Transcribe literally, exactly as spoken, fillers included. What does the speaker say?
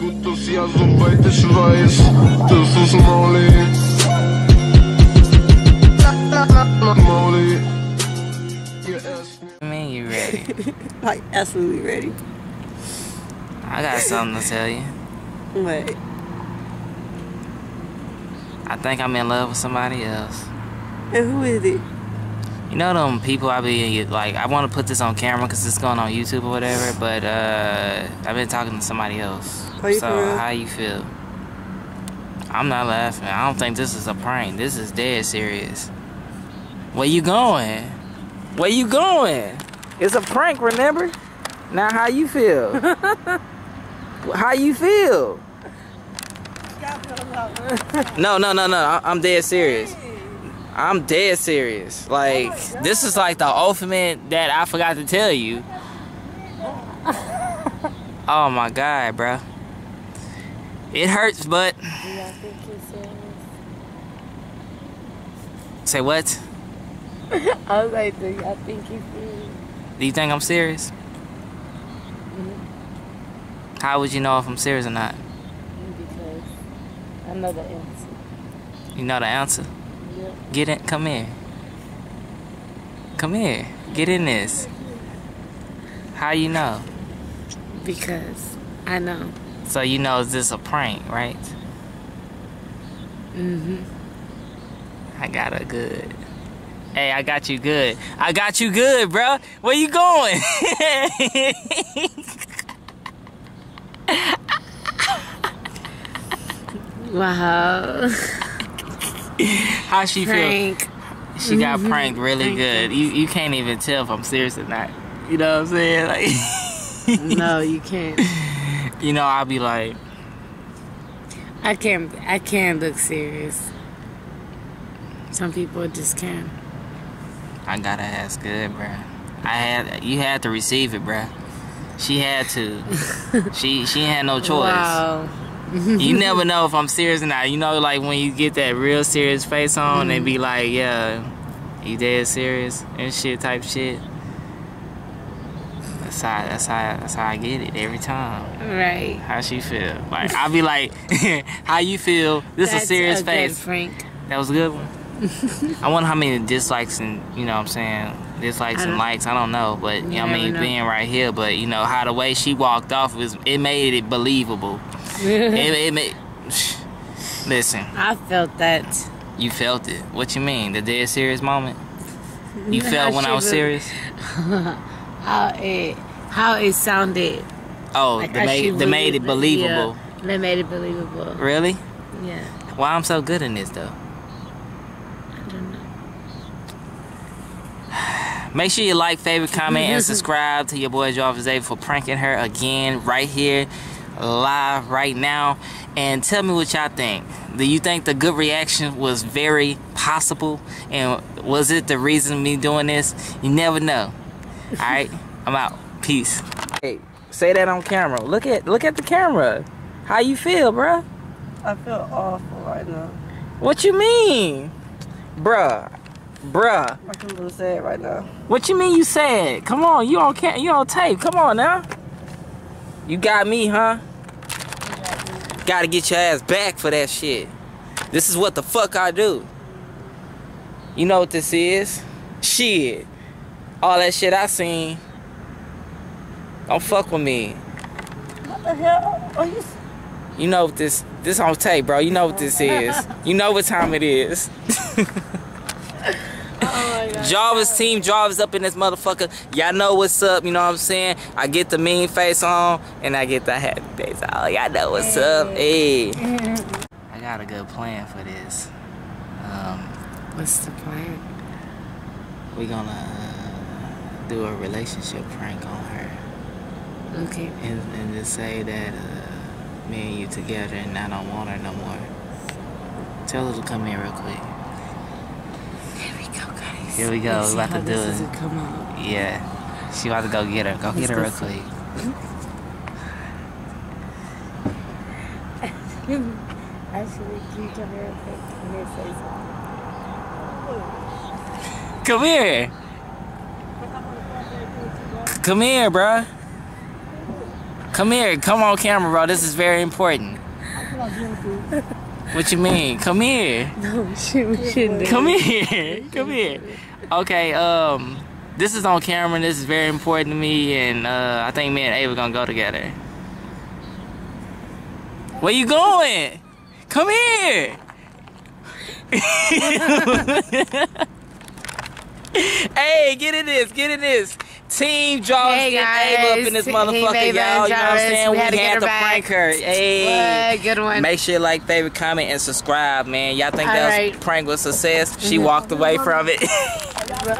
Enthusiasm, weil ich weiß, das ist Mauli. Mauli. I mean, you ready? Like, absolutely ready. I got something to tell you. What? I think I'm in love with somebody else. And who is it? You know them people I be like, I want to put this on camera because it's going on YouTube or whatever, but uh, I've been talking to somebody else. Are you so, real? How you feel? I'm not laughing. I don't think this is a prank. This is dead serious. Where you going? Where you going? It's a prank, remember? Now, how you feel? How you feel? No, no, no, no. I'm dead serious. I'm dead serious. Like, oh this is like the ultimate that I forgot to tell you. Oh my God, bro. It hurts, but. Do y'all think you're serious? Say what? I was like, do y'all think you're serious? Do you think I'm serious? Mm-hmm. How would you know if I'm serious or not? Because I know the answer. You know the answer? Get in, come here. Come here. Get in this. How you know? Because I know. So you know is this a prank, right? Mm-hmm. I got her good. Hey, I got you good. I got you good, bro. Where you going? Wow. How she prank. Feel? She got mm-hmm. pranked really good. You you can't even tell if I'm serious or not. You know what I'm saying? Like, no, you can't. You know, I'll be like, I can't. I can't look serious. Some people just can't. I gotta ask, good, bruh. I had you had to receive it, bruh. She had to. she she had no choice. Wow. You never know if I'm serious or not. You know, like when you get that real serious face on and be like, yeah, you dead serious and shit type shit. That's how, that's how, that's how I get it every time. Right. How she feel. Like, I'll be like, how you feel? This is a serious a face. Good prank. That was a good one. I wonder how many dislikes and, you know what I'm saying, dislikes and likes, I don't know. But, you know what I mean, know. Being right here. But, you know, how the way she walked off, was it made it believable. it, it, it, listen, I felt that. You felt it. What you mean? The dead serious moment? You no, felt I when I was serious? how it how it sounded. Oh, like they, made, they made it believable. Yeah, they made it believable. Really? Yeah. Why I'm so good in this though? I don't know. Make sure you like, favorite, comment, and subscribe to your boy Jarvis Davis for pranking her again right here. Live right now, and tell me what y'all think. Do you think the good reaction was very possible, and was it the reason me doing this? You never know. All right, I'm out. Peace. Hey, say that on camera. Look at look at the camera. How you feel, bruh? I feel awful right now. What you mean, bruh? Bruh. I'm a little sad right now. What you mean you sad? Come on, you on cam, you on tape. Come on now. You got me, huh? Got Gotta get your ass back for that shit. This is what the fuck I do. You know what this is? Shit. All that shit I seen. Don't fuck with me. What the hell are you... You know what this... This on tape, bro. You know what this is. You know what time it is. Jarvis team, Jarvis up in this motherfucker. Y'all know what's up, you know what I'm saying? I get the mean face on and I get the happy face on. Y'all know what's up. Hey. I got a good plan for this. Um, what's the plan? We're gonna uh, do a relationship prank on her. Okay. And, and just say that uh, me and you together and I don't want her no more. Tell her to come here real quick. Here we go, we're about to do it. Yeah. She about to go get her. Go get her real quick. Actually, can you come here real quick? Come here, say something. Come here. Come here, bruh. Come here. Come on camera, bro. This is very important. What you mean? Come here. No, she, we shouldn't. Come here. Come here. Okay, um, this is on camera. This is very important to me, and uh, I think me and Ava gonna go together. Where you going? Come here. Hey, get in this, get in this. Team Jarvis hey guys, and Ava up in this motherfucker, y'all. You know what I'm saying? We, we had to, had to prank her. Hey, what? Good one. Make sure you like, favorite, comment, and subscribe, man. Y'all think all that right. was, prank was success? Mm-hmm. She walked away from it.